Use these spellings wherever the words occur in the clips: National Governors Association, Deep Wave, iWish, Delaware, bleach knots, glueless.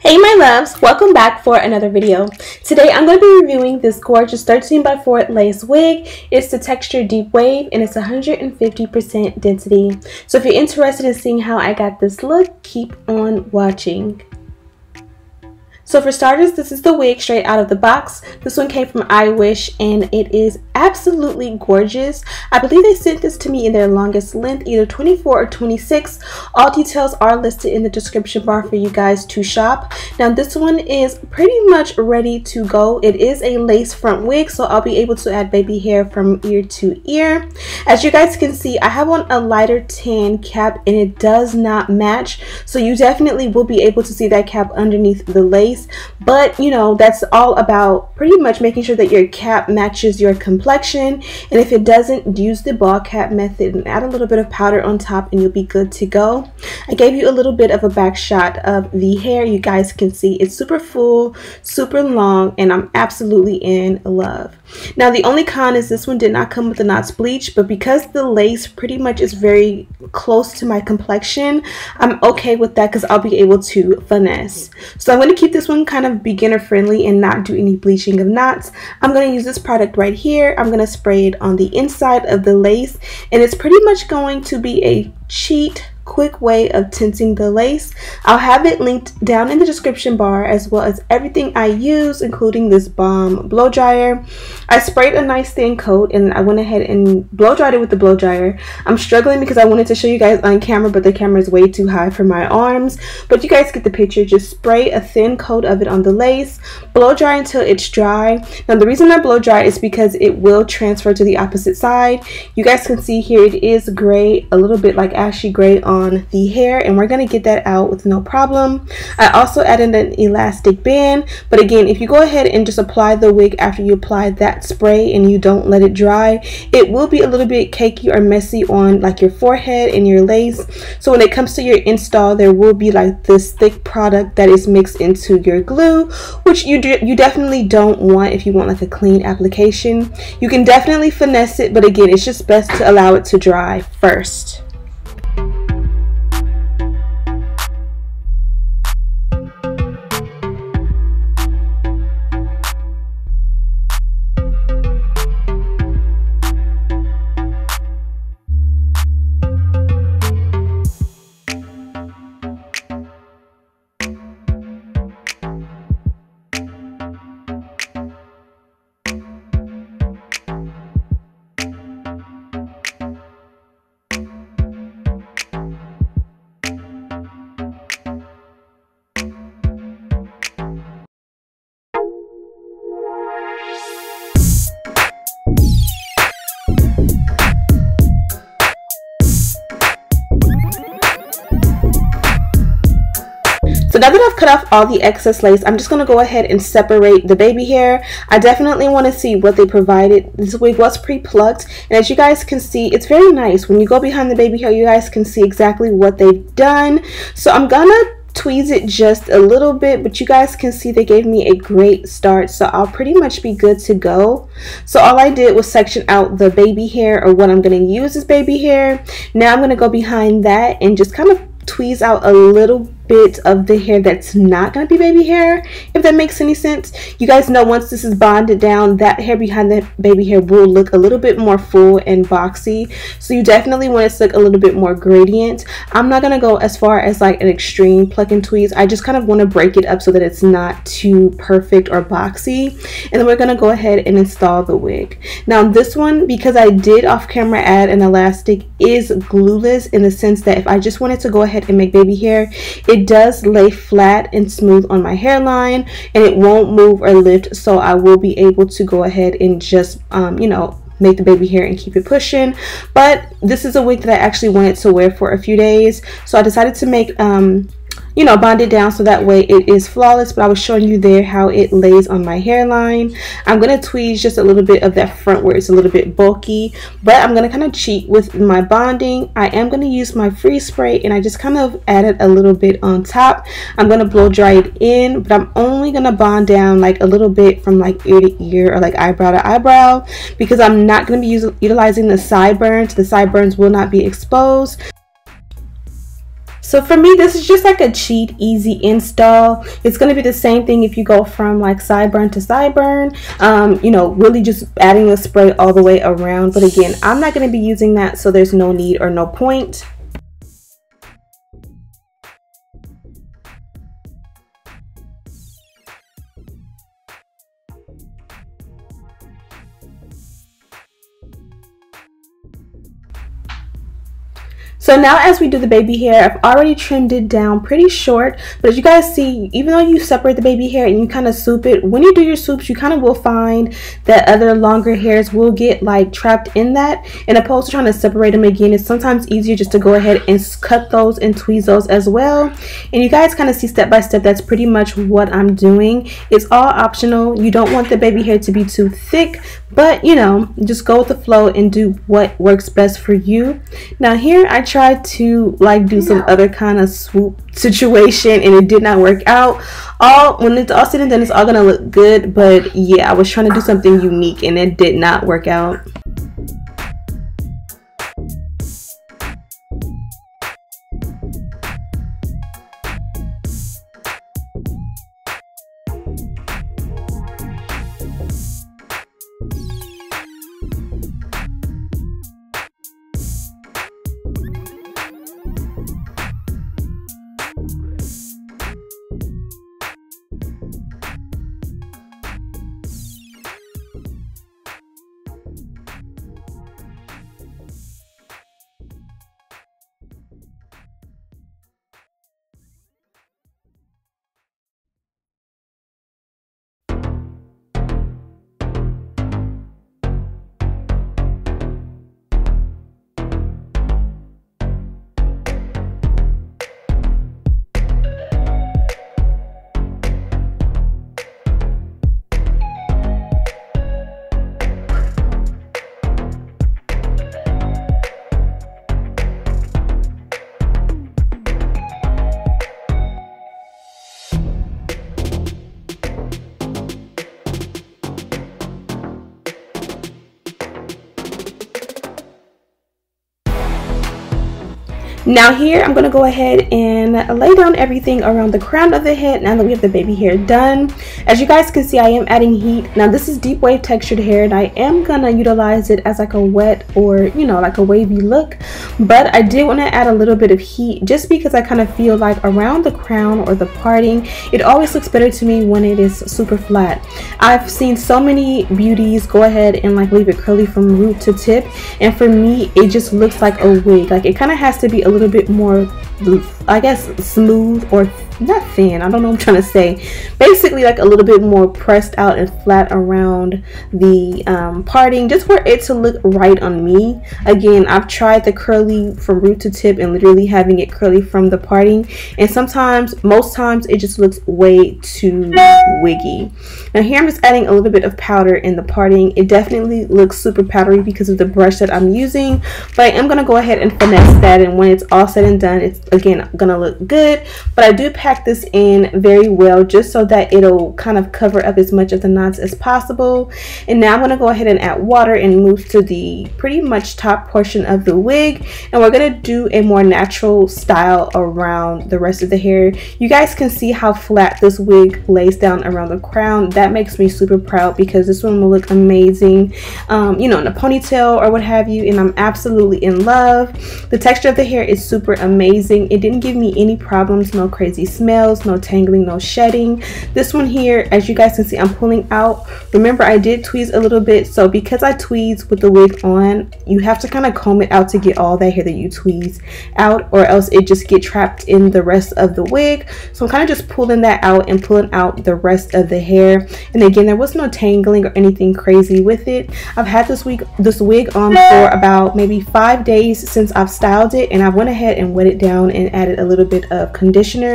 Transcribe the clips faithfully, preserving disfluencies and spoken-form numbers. Hey my loves, welcome back for another video. Today I'm going to be reviewing this gorgeous thirteen by four lace wig. It's the texture Deep Wave and it's one hundred fifty percent density. So if you're interested in seeing how I got this look, keep on watching. So for starters, this is the wig straight out of the box. This one came from iWish and it is absolutely gorgeous. I believe they sent this to me in their longest length, either twenty-four or twenty-six. All details are listed in the description bar for you guys to shop. Now this one is pretty much ready to go. It is a lace front wig, so I'll be able to add baby hair from ear to ear. As you guys can see, I have on a lighter tan cap and it does not match. So you definitely will be able to see that cap underneath the lace. But you know, that's all about pretty much making sure that your cap matches your complexion, and if it doesn't, use the ball cap method and add a little bit of powder on top and you'll be good to go. I gave you a little bit of a back shot of the hair. You guys can see it's super full, super long, and I'm absolutely in love. Now the only con is this one did not come with the knots bleach, but because the lace pretty much is very close to my complexion, I'm okay with that because I'll be able to finesse. So I'm going to keep this one kind of beginner friendly and not do any bleaching of knots. I'm going to use this product right here. I'm going to spray it on the inside of the lace, and it's pretty much going to be a cheat quick way of tinting the lace. I'll have it linked down in the description bar, as well as everything I use, including this balm blow dryer. I sprayed a nice thin coat and I went ahead and blow dried it with the blow dryer. I'm struggling because I wanted to show you guys on camera, but the camera is way too high for my arms, but you guys get the picture. Just spray a thin coat of it on the lace, blow dry until it's dry. Now the reason I blow dry is because it will transfer to the opposite side. You guys can see here it is gray, a little bit like ashy gray on On the hair, and we're going to get that out with no problem. I also added an elastic band, but again, if you go ahead and just apply the wig after you apply that spray and you don't let it dry, it will be a little bit cakey or messy on like your forehead and your lace. So when it comes to your install, there will be like this thick product that is mixed into your glue, which you do, you definitely don't want. If you want like a clean application, you can definitely finesse it, but again, it's just best to allow it to dry first. So now that I've cut off all the excess lace, I'm just going to go ahead and separate the baby hair. I definitely want to see what they provided. This wig was pre-plucked, and as you guys can see, it's very nice. When you go behind the baby hair, you guys can see exactly what they've done. So I'm going to tweeze it just a little bit, but you guys can see they gave me a great start, so I'll pretty much be good to go. So all I did was section out the baby hair, or what I'm going to use is baby hair. Now I'm going to go behind that and just kind of tweeze out a little bit of the hair that's not going to be baby hair, if that makes any sense. You guys know once this is bonded down, that hair behind the baby hair will look a little bit more full and boxy, so you definitely want it to look a little bit more gradient. I'm not going to go as far as like an extreme pluck and tweeze. I just kind of want to break it up so that it's not too perfect or boxy, and then we're going to go ahead and install the wig. Now this one, because I did off camera add an elastic, is glueless in the sense that if I just wanted to go ahead and make baby hair, it It does lay flat and smooth on my hairline, and it won't move or lift, so I will be able to go ahead and just um, you know, make the baby hair and keep it pushing. But this is a wig that I actually wanted to wear for a few days, so I decided to make um you know, bond it down so that way it is flawless. But I was showing you there how it lays on my hairline. I'm going to tweeze just a little bit of that front where it's a little bit bulky, but I'm going to kind of cheat with my bonding. I am going to use my free spray, and I just kind of added a little bit on top. I'm going to blow dry it in, but I'm only going to bond down like a little bit from like ear to ear, or like eyebrow to eyebrow, because I'm not going to be using utilizing the sideburns. The sideburns will not be exposed. So for me, this is just like a cheat, easy install. It's going to be the same thing if you go from like sideburn to sideburn, um, you know, really just adding a spray all the way around. But again, I'm not going to be using that, so there's no need or no point. So now as we do the baby hair, I've already trimmed it down pretty short, but as you guys see, even though you separate the baby hair and you kind of swoop it, when you do your swoops, you kind of will find that other longer hairs will get like trapped in that, and opposed to trying to separate them again, it's sometimes easier just to go ahead and cut those and tweeze those as well. And you guys kind of see step by step, that's pretty much what I'm doing. It's all optional. You don't want the baby hair to be too thick, but you know, just go with the flow and do what works best for you. Now here I try to like do some other kind of swoop situation and it did not work out. All when it's all said and done, it's all gonna look good, but yeah, I was trying to do something unique and it did not work out. Now here I'm going to go ahead and lay down everything around the crown of the head now that we have the baby hair done. As you guys can see, I am adding heat. Now this is deep wave textured hair and I am going to utilize it as like a wet or, you know, like a wavy look. But I did want to add a little bit of heat just because I kind of feel like around the crown or the parting, it always looks better to me when it is super flat. I've seen so many beauties go ahead and like leave it curly from root to tip. And for me, it just looks like a wig. Like it kind of has to be a little little bit more, I guess, smooth or not thin, I don't know what I'm trying to say, basically like a little bit more pressed out and flat around the um, parting just for it to look right on me. Again, I've tried the curly from root to tip and literally having it curly from the parting, and sometimes, most times, it just looks way too wiggy. Now here I'm just adding a little bit of powder in the parting. It definitely looks super powdery because of the brush that I'm using, but I am going to go ahead and finesse that, and when it's all said and done, it's again going to look good. But I do pack this in very well just so that it'll kind of cover up as much of the knots as possible. And now I'm going to go ahead and add water and move to the pretty much top portion of the wig, and we're going to do a more natural style around the rest of the hair. You guys can see how flat this wig lays down around the crown. That makes me super proud because this one will look amazing, um, you know, in a ponytail or what have you, and I'm absolutely in love. The texture of the hair is super amazing. It didn't give me any problems, no crazy smells, no tangling, no shedding. This one here, as you guys can see, I'm pulling out. Remember, I did tweeze a little bit, so because I tweeze with the wig on, you have to kind of comb it out to get all that hair that you tweeze out, or else it just get trapped in the rest of the wig. So I'm kind of just pulling that out and pulling out the rest of the hair. And again, there was no tangling or anything crazy with it. I've had this wig this wig on for about maybe five days since I've styled it, and I went ahead and wet it down and added a little bit of conditioner.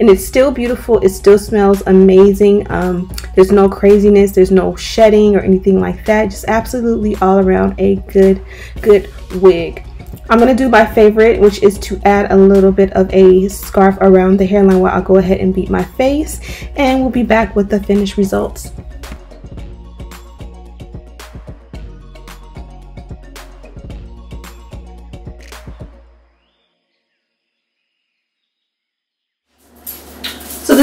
And it's still beautiful. It still smells amazing. Um, there's no craziness. There's no shedding or anything like that. Just absolutely all around a good, good wig. I'm going to do my favorite, which is to add a little bit of a scarf around the hairline while I'll go ahead and beat my face. And we'll be back with the finished results.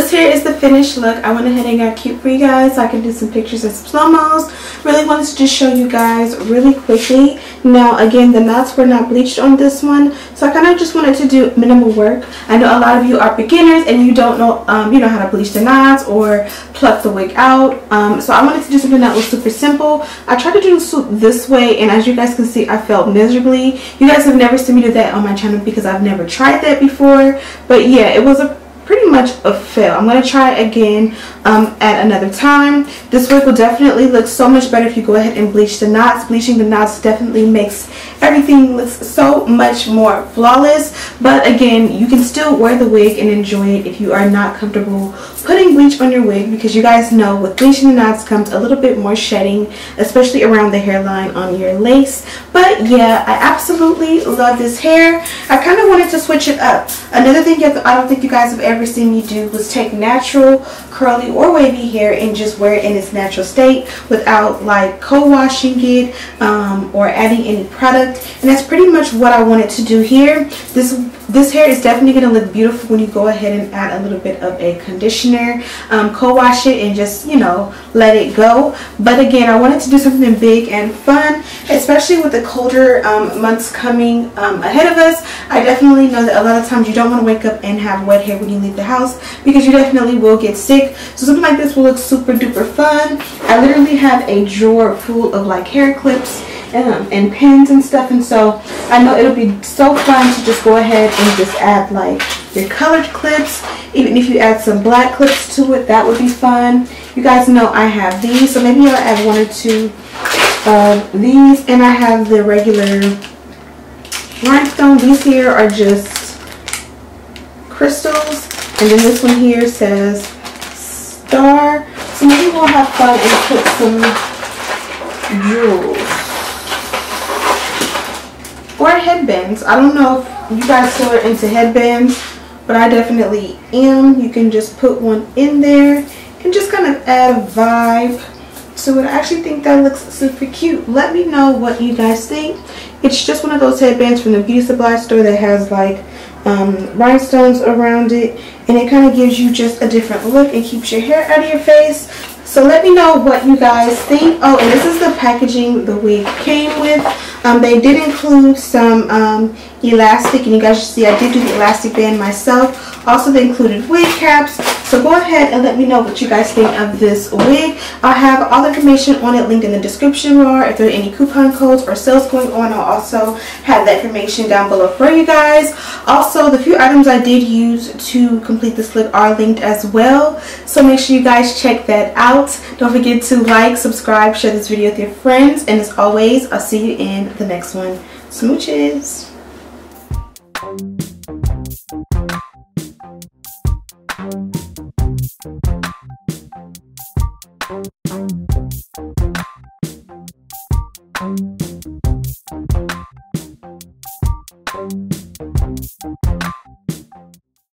this here is the finished look. I went ahead and got cute for you guys so I can do some pictures and some slow-mos. Really wanted to just show you guys really quickly. Now again, the knots were not bleached on this one, so I kind of just wanted to do minimal work. I know a lot of you are beginners and you don't know um, you know how to bleach the knots or pluck the wig out, um, so I wanted to do something that was super simple. I tried to do this way and as you guys can see I failed miserably. You guys have never seen me do that on my channel because I've never tried that before, but yeah, it was a pretty much a fail. I'm going to try it again um, at another time. This wig will definitely look so much better if you go ahead and bleach the knots. Bleaching the knots definitely makes everything look so much more flawless. But again, you can still wear the wig and enjoy it if you are not comfortable putting bleach on your wig, because you guys know with bleaching the knots comes a little bit more shedding, especially around the hairline on your lace. But yeah, I absolutely love this hair. I kind of wanted to switch it up. Another thing you have to, I don't think you guys have ever Ever seen me do was take natural curly or wavy hair and just wear it in its natural state without like co-washing it um, or adding any product, and that's pretty much what I wanted to do here. This this hair is definitely going to look beautiful when you go ahead and add a little bit of a conditioner, um, co-wash it, and just, you know, let it go. But again, I wanted to do something big and fun, especially with the colder um, months coming um, ahead of us. I definitely know that a lot of times you don't want to wake up and have wet hair when you leave the house because you definitely will get sick. So something like this will look super duper fun. I literally have a drawer full of like hair clips and, um, and pins and stuff, and so I know it'll be so fun to just go ahead and just add like your colored clips. Even if you add some black clips to it, that would be fun. You guys know I have these, so maybe I'll add one or two of these, and I have the regular rhinestone. These here are just crystals, and then this one here says star. So maybe we'll have fun and put some jewels or headbands. I don't know if you guys still are into headbands, but I definitely am. You can just put one in there and just kind of add a vibe. So I actually think that looks super cute. Let me know what you guys think. It's just one of those headbands from the beauty supply store that has like um, rhinestones around it, and it kind of gives you just a different look and keeps your hair out of your face. So let me know what you guys think. Oh, and this is the packaging the wig came with. Um, they did include some um, elastic, and you guys should see I did do the elastic band myself. Also, they included wig caps. So go ahead and let me know what you guys think of this wig. I'll have all the information on it linked in the description bar. If there are any coupon codes or sales going on, I'll also have that information down below for you guys. Also, the few items I did use to complete this look are linked as well, so make sure you guys check that out. Don't forget to like, subscribe, share this video with your friends, and as always, I'll see you in the next one. Smooches! Thank you.